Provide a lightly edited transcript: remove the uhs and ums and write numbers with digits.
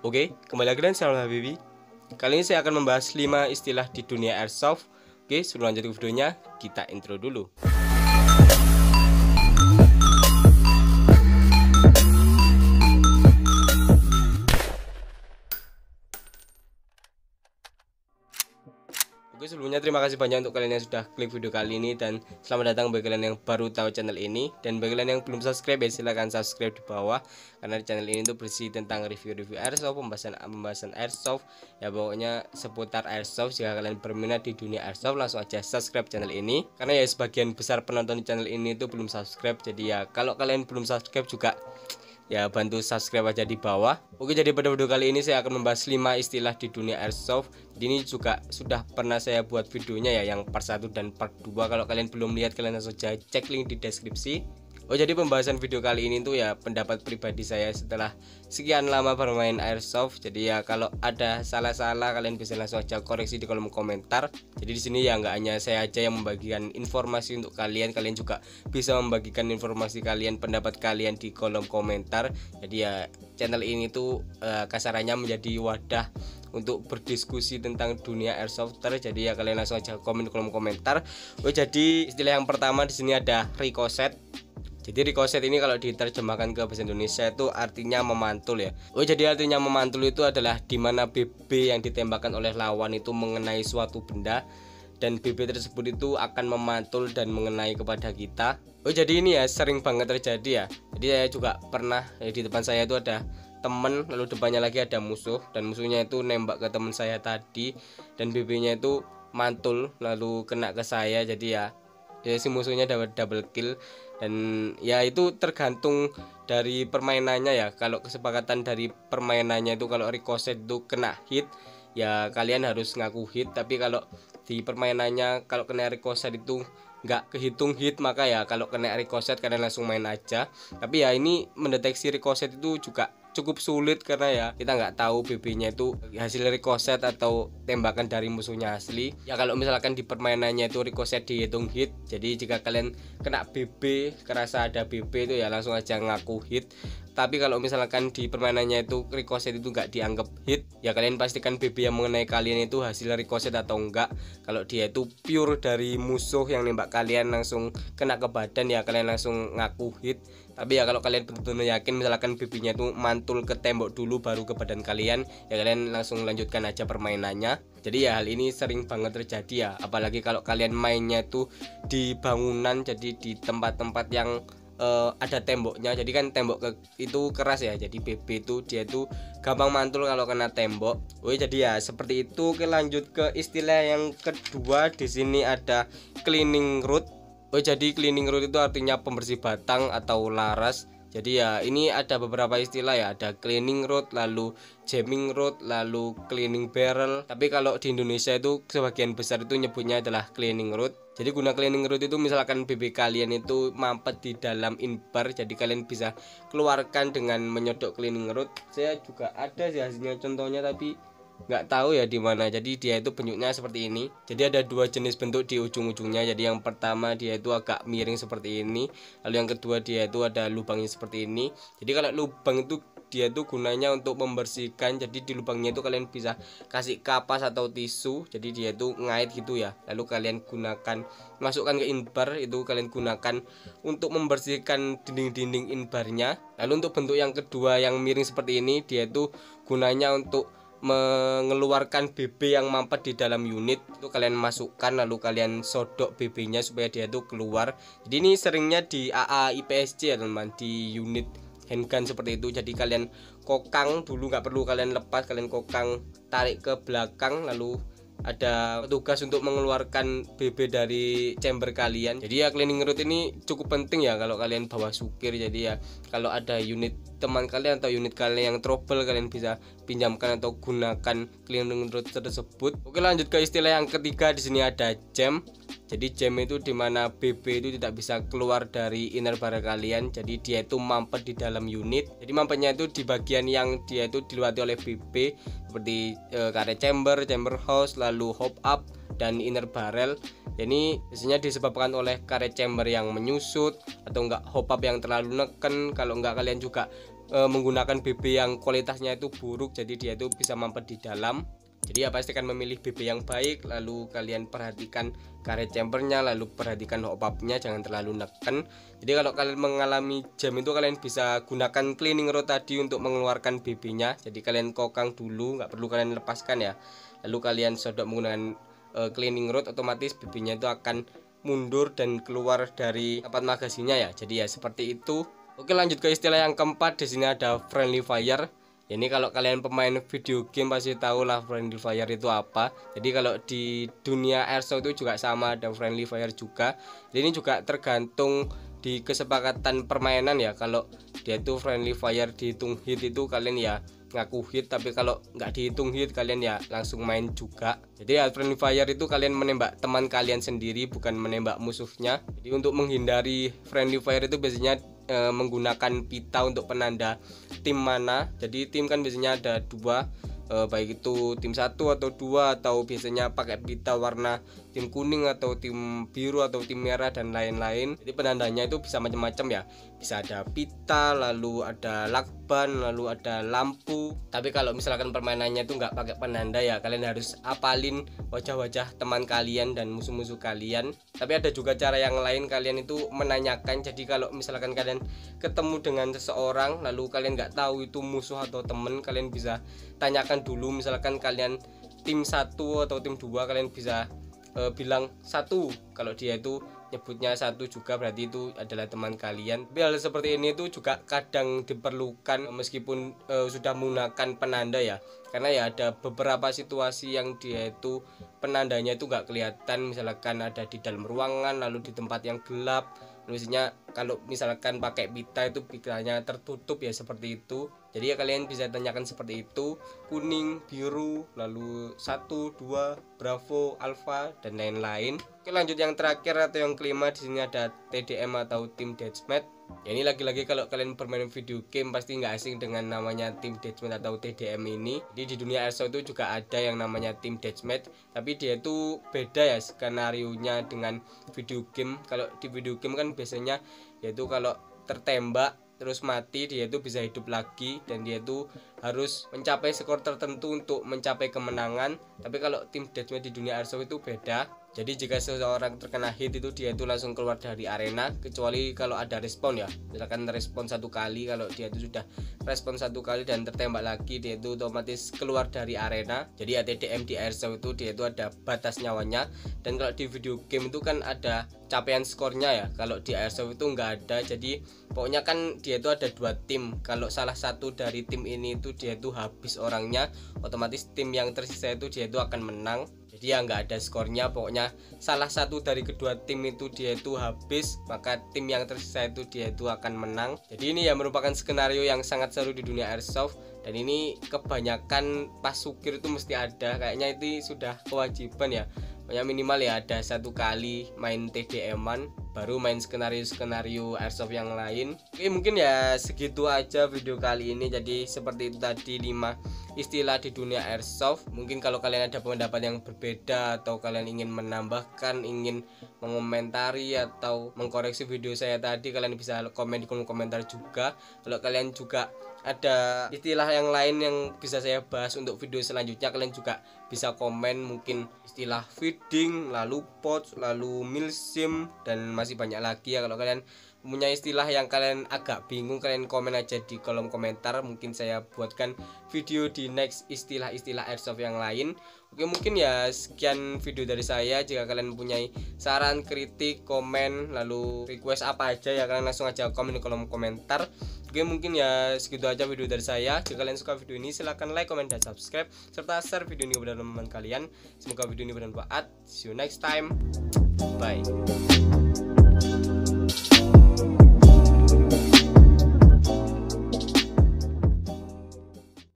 Oke, kembali lagi dengan saya HBB. Kali ini saya akan membahas 5 istilah di dunia airsoft. Oke, sebelum lanjut ke videonya, kita intro dulu. Oke, sebelumnya terima kasih banyak untuk kalian yang sudah klik video kali ini, dan selamat datang bagi kalian yang baru tahu channel ini. Dan bagi kalian yang belum subscribe, ya silahkan subscribe di bawah, karena di channel ini tuh berisi tentang review-review airsoft, pembahasan airsoft, ya pokoknya seputar airsoft. Jika kalian berminat di dunia airsoft, langsung aja subscribe channel ini, karena ya sebagian besar penonton di channel ini tuh belum subscribe. Jadi ya kalau kalian belum subscribe juga, ya bantu subscribe aja di bawah. Oke, jadi pada video kali ini saya akan membahas 5 istilah di dunia airsoft. Ini juga sudah pernah saya buat videonya ya, yang part 1 dan part 2. Kalau kalian belum lihat, kalian langsung aja cek link di deskripsi. Oh, jadi pembahasan video kali ini tuh ya pendapat pribadi saya setelah sekian lama bermain airsoft. Jadi ya kalau ada salah-salah, kalian bisa langsung aja koreksi di kolom komentar. Jadi di sini ya nggak hanya saya aja yang membagikan informasi untuk kalian, kalian juga bisa membagikan informasi kalian, pendapat kalian di kolom komentar. Jadi ya channel ini tuh kasarannya menjadi wadah untuk berdiskusi tentang dunia airsoft. Jadi ya kalian langsung aja komen di kolom komentar. Oh, jadi istilah yang pertama di sini ada ricochet. Jadi ricochet ini kalau diterjemahkan ke bahasa Indonesia itu artinya memantul ya. Oh, jadi artinya memantul itu adalah dimana BB yang ditembakkan oleh lawan itu mengenai suatu benda, dan BB tersebut itu akan memantul dan mengenai kepada kita. Oh, jadi ini ya sering banget terjadi ya. Jadi saya juga pernah ya, di depan saya itu ada temen, lalu depannya lagi ada musuh, dan musuhnya itu nembak ke temen saya tadi, dan BB-nya itu mantul lalu kena ke saya. Jadi ya, si musuhnya dapat double kill. Dan ya itu tergantung dari permainannya ya. Kalau kesepakatan dari permainannya itu, kalau ricochet itu kena hit, ya kalian harus ngaku hit. Tapi kalau di permainannya, kalau kena ricochet itu nggak kehitung hit, maka ya kalau kena ricochet kalian langsung main aja. Tapi ya ini mendeteksi ricochet itu juga cukup sulit, karena ya kita nggak tahu BB-nya itu hasil ricochet atau tembakan dari musuhnya asli. Ya kalau misalkan di permainannya itu ricochet dihitung hit, jadi jika kalian kena BB, kerasa ada BB itu ya langsung aja ngaku hit. Tapi kalau misalkan di permainannya itu ricochet itu nggak dianggap hit, ya kalian pastikan BB yang mengenai kalian itu hasil ricochet atau enggak. Kalau dia itu pure dari musuh yang nembak kalian langsung kena ke badan, ya kalian langsung ngaku hit. Tapi ya kalau kalian benar-benar yakin, misalkan BB-nya itu mantul ke tembok dulu baru ke badan kalian, ya kalian langsung lanjutkan aja permainannya. Jadi ya hal ini sering banget terjadi ya, apalagi kalau kalian mainnya itu di bangunan, jadi di tempat-tempat yang ada temboknya. Jadi kan tembok itu keras ya, jadi BB itu dia itu gampang mantul kalau kena tembok. Oke, jadi ya seperti itu. Oke, lanjut ke istilah yang kedua. Di sini ada cleaning root. Oh, jadi cleaning root itu artinya pembersih batang atau laras. Jadi ya ini ada beberapa istilah ya, ada cleaning root, lalu jamming root, lalu cleaning barrel. Tapi kalau di Indonesia itu sebagian besar itu nyebutnya adalah cleaning root. Jadi guna cleaning root itu misalkan BB kalian itu mampet di dalam inbar, jadi kalian bisa keluarkan dengan menyodok cleaning root. Saya juga ada sih hasilnya contohnya, tapi nggak tahu ya di mana. Jadi dia itu bentuknya seperti ini. Jadi ada 2 jenis bentuk di ujung-ujungnya. Jadi yang pertama dia itu agak miring seperti ini, lalu yang kedua dia itu ada lubangnya seperti ini. Jadi kalau lubang itu dia itu gunanya untuk membersihkan. Jadi di lubangnya itu kalian bisa kasih kapas atau tisu, jadi dia itu ngait gitu ya, lalu kalian gunakan masukkan ke inbar, itu kalian gunakan untuk membersihkan dinding-dinding inbarnya. Lalu untuk bentuk yang kedua yang miring seperti ini, dia itu gunanya untuk mengeluarkan BB yang mampet di dalam unit. Itu kalian masukkan lalu kalian sodok BB-nya supaya dia itu keluar. Jadi ini seringnya di AA IPSC ya teman-teman, di unit handgun seperti itu. Jadi kalian kokang dulu, nggak perlu kalian lepas, kalian kokang tarik ke belakang, lalu ada tugas untuk mengeluarkan BB dari chamber kalian. Jadi ya cleaning root ini cukup penting ya kalau kalian bawa sukir. Jadi ya kalau ada unit teman kalian atau unit kalian yang trouble, kalian bisa pinjamkan atau gunakan cleaning root tersebut. Oke, lanjut ke istilah yang ketiga. Di sini ada jam. Jadi jam itu dimana BB itu tidak bisa keluar dari inner barrel kalian. Jadi dia itu mampet di dalam unit. Jadi mampetnya itu di bagian yang dia itu dilewati oleh BB, seperti karet chamber, chamber house, lalu hop up, dan inner barrel. Ini biasanya disebabkan oleh karet chamber yang menyusut, atau enggak hop up yang terlalu neken. Kalau enggak kalian juga menggunakan BB yang kualitasnya itu buruk, jadi dia itu bisa mampet di dalam. Jadi ya pastikan memilih BB yang baik, lalu kalian perhatikan karet chambernya, lalu perhatikan hop upnya, jangan terlalu neken. Jadi kalau kalian mengalami jam itu, kalian bisa gunakan cleaning rod tadi untuk mengeluarkan BB nya. Jadi kalian kokang dulu, nggak perlu kalian lepaskan ya. Lalu kalian sodok menggunakan cleaning rod, otomatis BB nya itu akan mundur dan keluar dari tempat magasinya ya. Jadi ya seperti itu. Oke, lanjut ke istilah yang keempat. Di sini ada friendly fire. Ini kalau kalian pemain video game pasti tahu lah friendly fire itu apa. Jadi kalau di dunia airsoft itu juga sama, ada friendly fire juga. Jadi ini juga tergantung di kesepakatan permainan ya. Kalau dia itu friendly fire dihitung hit itu kalian ya ngaku hit, tapi kalau nggak dihitung hit kalian ya langsung main juga. Jadi ya friendly fire itu kalian menembak teman kalian sendiri, bukan menembak musuhnya. Jadi untuk menghindari friendly fire itu biasanya menggunakan pita untuk penanda tim mana. Jadi tim kan biasanya ada dua, baik itu tim satu atau dua, atau biasanya pakai pita warna tim kuning atau tim biru atau tim merah dan lain-lain. Jadi penandanya itu bisa macam-macam ya, bisa ada pita, lalu ada lakban, lalu ada lampu. Tapi kalau misalkan permainannya itu nggak pakai penanda ya, kalian harus apalin wajah-wajah teman kalian dan musuh-musuh kalian. Tapi ada juga cara yang lain, kalian itu menanyakan. Jadi kalau misalkan kalian ketemu dengan seseorang lalu kalian nggak tahu itu musuh atau temen, kalian bisa tanyakan dulu. Misalkan kalian tim satu atau tim dua, kalian bisa bilang satu. Kalau dia itu nyebutnya satu juga, berarti itu adalah teman kalian. Tapi hal seperti ini itu juga kadang diperlukan meskipun sudah menggunakan penanda ya, karena ya ada beberapa situasi yang dia itu penandanya itu nggak kelihatan. Misalkan ada di dalam ruangan, lalu di tempat yang gelap. Misalnya kalau misalkan pakai pita itu pikirannya tertutup ya, seperti itu. Jadi ya kalian bisa tanyakan seperti itu, kuning, biru, lalu 1, 2, bravo, alpha, dan lain-lain. Oke, lanjut yang terakhir atau yang kelima. Di sini ada TDM atau Team Deathmatch. Ya ini lagi-lagi kalau kalian bermain video game pasti nggak asing dengan namanya Team Deathmatch atau TDM ini. Jadi di dunia airsoft itu juga ada yang namanya Team Deathmatch, tapi dia itu beda ya skenario-nya dengan video game. Kalau di video game kan biasanya yaitu kalau tertembak terus mati, dia itu bisa hidup lagi dan dia itu harus mencapai skor tertentu untuk mencapai kemenangan. Tapi kalau Team Deathmatch di dunia airsoft itu beda. Jadi jika seseorang terkena hit itu dia itu langsung keluar dari arena, kecuali kalau ada respon ya. Misalkan respon 1 kali, kalau dia itu sudah respon 1 kali dan tertembak lagi, dia itu otomatis keluar dari arena. Jadi ya TDM di airsoft itu dia itu ada batas nyawanya. Dan kalau di video game itu kan ada capaian skornya ya, kalau di airsoft itu nggak ada. Jadi pokoknya kan dia itu ada 2 tim. Kalau salah satu dari tim ini itu dia itu habis orangnya, otomatis tim yang tersisa itu dia itu akan menang. Jadi ya nggak ada skornya, pokoknya salah satu dari kedua tim itu dia itu habis, maka tim yang tersisa itu dia itu akan menang. Jadi ini ya merupakan skenario yang sangat seru di dunia airsoft, dan ini kebanyakan pas sukir itu mesti ada. Kayaknya itu sudah kewajiban ya, pokoknya minimal ya ada 1 kali main TDM-an, baru main skenario-skenario airsoft yang lain. Oke, mungkin ya segitu aja video kali ini. Jadi seperti itu tadi 5 istilah di dunia airsoft. Mungkin kalau kalian ada pendapat yang berbeda atau kalian ingin menambahkan, ingin mengomentari atau mengkoreksi video saya tadi, kalian bisa komen di kolom komentar juga. Kalau kalian juga ada istilah yang lain yang bisa saya bahas untuk video selanjutnya, kalian juga bisa komen. Mungkin istilah feeding, lalu pouch, lalu milsim, dan masih banyak lagi ya. Kalau kalian punya istilah yang kalian agak bingung, kalian komen aja di kolom komentar, mungkin saya buatkan video di next istilah-istilah airsoft yang lain. Oke, mungkin ya sekian video dari saya. Jika kalian mempunyai saran, kritik, komen, lalu request apa aja ya, kalian langsung aja komen di kolom komentar. Oke, mungkin ya segitu aja video dari saya. Jika kalian suka video ini, silahkan like, komen, dan subscribe, serta share video ini kepada teman-teman kalian. Semoga video ini bermanfaat. See you next time, bye.